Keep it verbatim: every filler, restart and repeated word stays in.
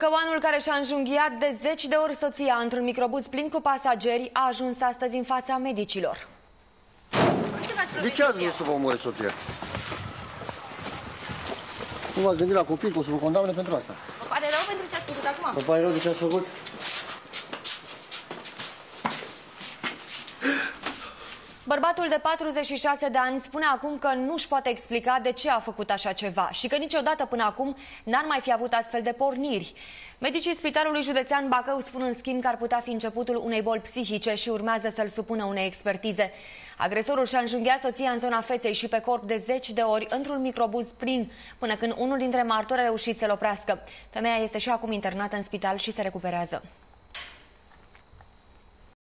Băcăuanul, care și-a înjunghiat de zeci de ori soția într-un microbuz plin cu pasageri, a ajuns astăzi în fața medicilor. De ce ați vrut să vă omorâți soția? Nu v-ați gândit la copii, că o să vă condamne pentru asta. Vă pare rău pentru ce ați făcut acum? Vă pare rău de ce ați făcut? Bărbatul de patruzeci și șase de ani spune acum că nu-și poate explica de ce a făcut așa ceva și că niciodată până acum n-ar mai fi avut astfel de porniri. Medicii Spitalului Județean Bacău spun în schimb că ar putea fi începutul unei boli psihice și urmează să-l supună unei expertize. Agresorul și-a înjunghiat soția în zona feței și pe corp de zeci de ori într-un microbuz plin, până când unul dintre martori a reușit să-l oprească. Femeia este și acum internată în spital și se recuperează.